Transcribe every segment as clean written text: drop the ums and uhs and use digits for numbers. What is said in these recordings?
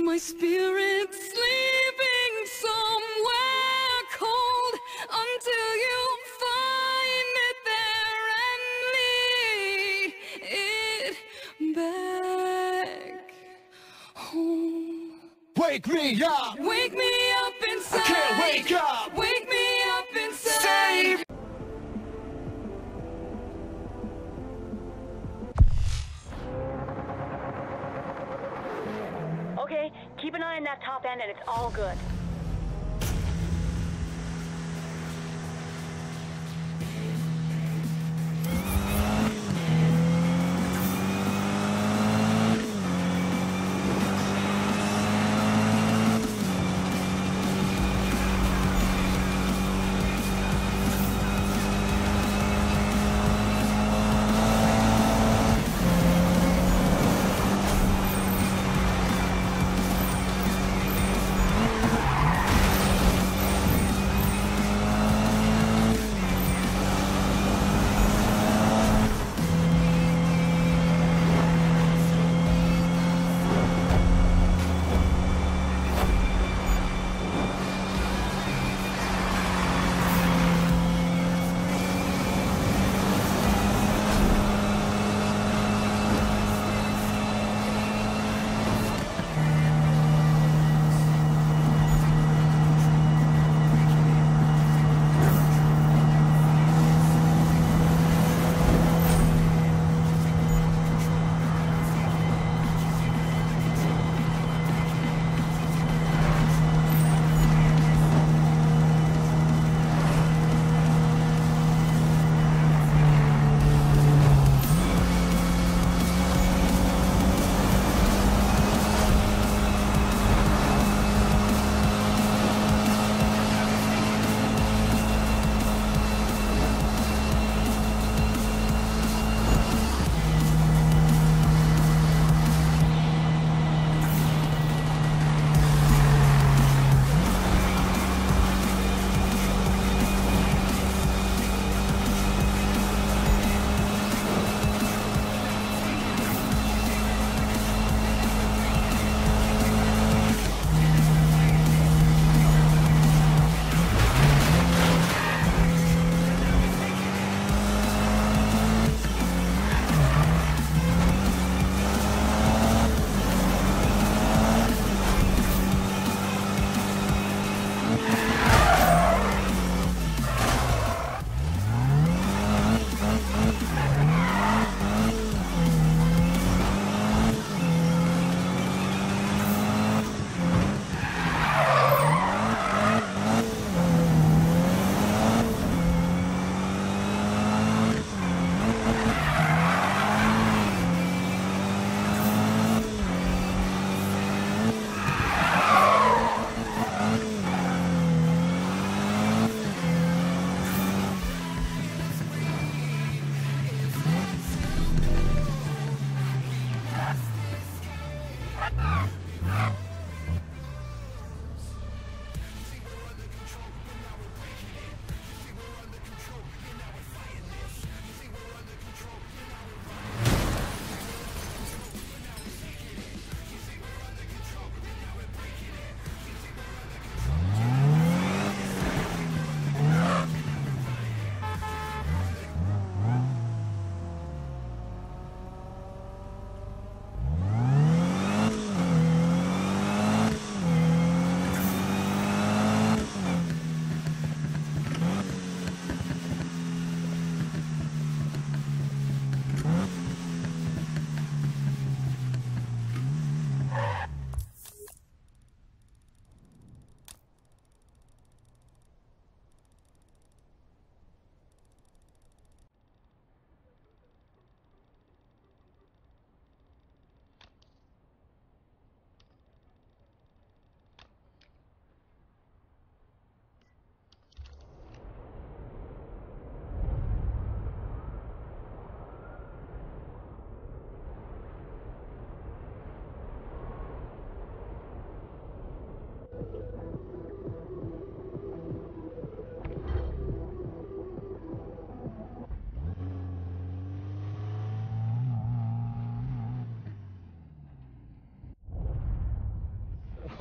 My spirit sleeping somewhere cold until you find it there and lead it back home. Wake me up! Wake me up inside! I can't wake up! Wake me up inside! Save! Keep an eye on that top end and it's all good.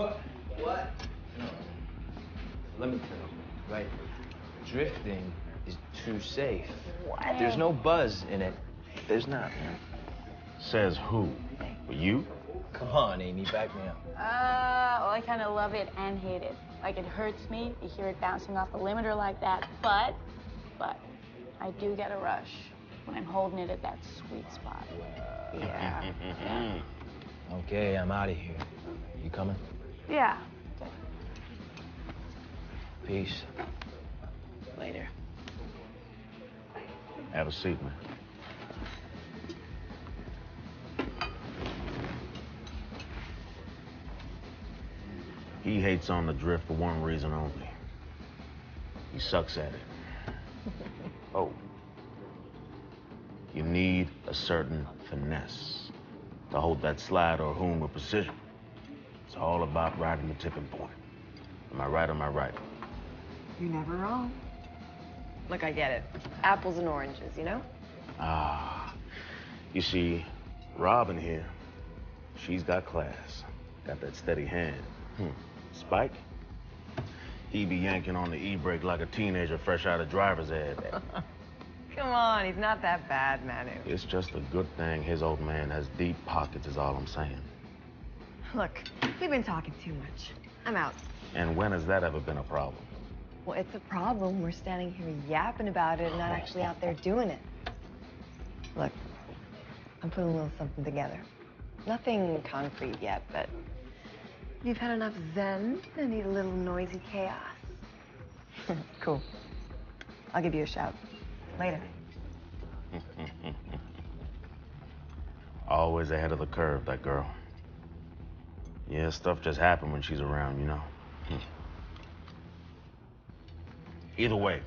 What? No. Let me tell you, right? Drifting is too safe. What? There's no buzz in it. There's not, man. Says who? You? Come on, Amy, back me up. Well, I kind of love it and hate it. Like, it hurts me to hear it bouncing off the limiter like that, but I do get a rush when I'm holding it at that sweet spot. Yeah. Okay, I'm out of here. You coming? Yeah. Okay. Peace. Later. Have a seat, man. He hates on the drift for one reason only. He sucks at it. Oh. You need a certain finesse to hold that slide or hoom with precision. It's all about riding the tipping point. Am I right or am I right? You're never wrong. Look, I get it. Apples and oranges, you know? Ah. You see, Robin here, she's got class. Got that steady hand. Spike? He be yanking on the e-brake like a teenager fresh out of driver's ed. Come on, he's not that bad, Manu. It's just a good thing his old man has deep pockets is all I'm saying. Look, we've been talking too much. I'm out. And when has that ever been a problem? Well, it's a problem. We're standing here yapping about it and not actually out there doing it. Look, I'm putting a little something together. Nothing concrete yet, but... You've had enough zen and need a little noisy chaos. Cool. I'll give you a shout. Later. Always ahead of the curve, that girl. Yeah, stuff just happens when she's around, you know. Either way,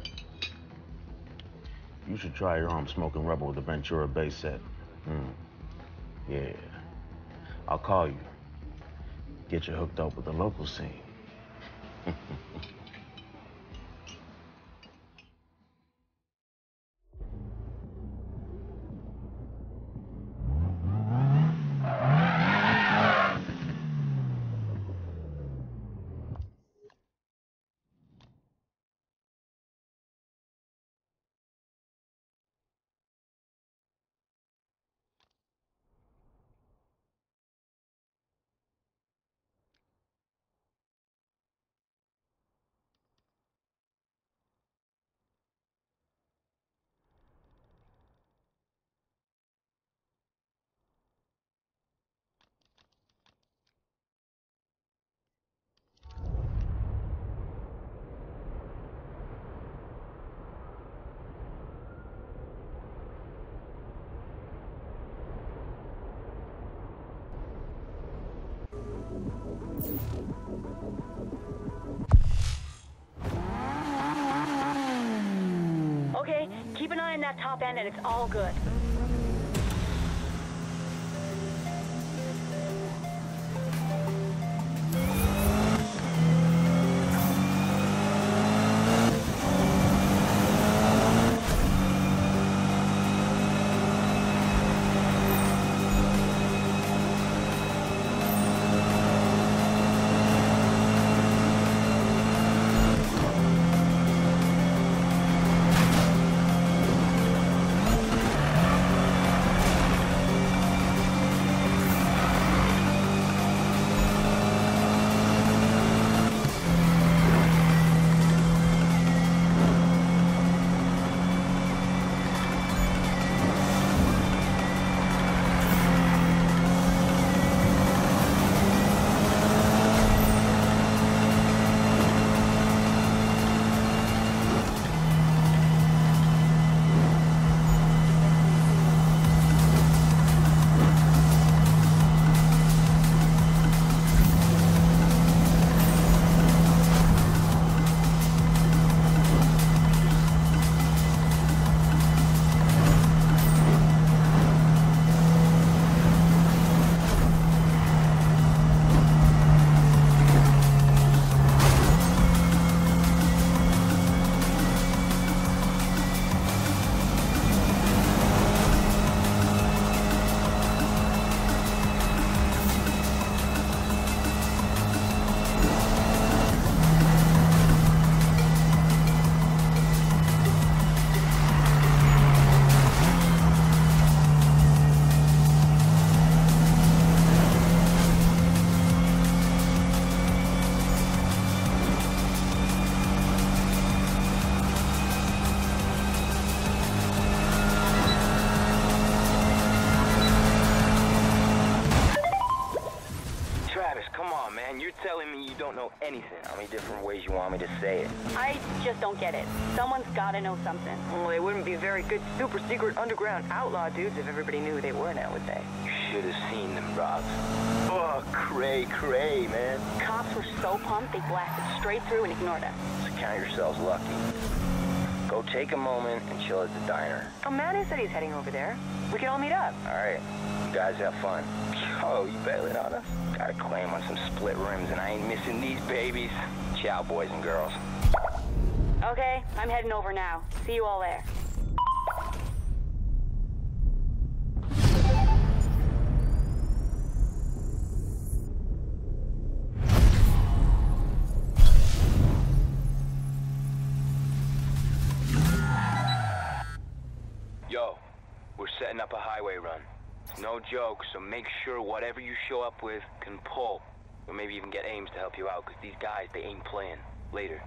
you should try your arm smoking rubber with the Ventura bass set. Yeah. I'll call you. Get you hooked up with the local scene. Okay, keep an eye on that top end and it's all good. Travis, come on, man. You're telling me you don't know anything. How many different ways you want me to say it? I just don't get it. Someone's gotta know something. Well, they wouldn't be very good super secret underground outlaw dudes if everybody knew who they were now, would they? You should have seen them, Rob. Oh, cray, man. Cops were so pumped they blasted straight through and ignored us. So count yourselves lucky. Go take a moment and chill at the diner. Oh, Manny said he's heading over there. We can all meet up. All right. You guys have fun. Oh, you bailing on us? Got a claim on some split rims, and I ain't missing these babies. Ciao, boys and girls. Okay, I'm heading over now. See you all there. Yo, we're setting up a highway run. No joke, so make sure whatever you show up with can pull. Or maybe even get Ames to help you out, because these guys, they ain't playing. Later.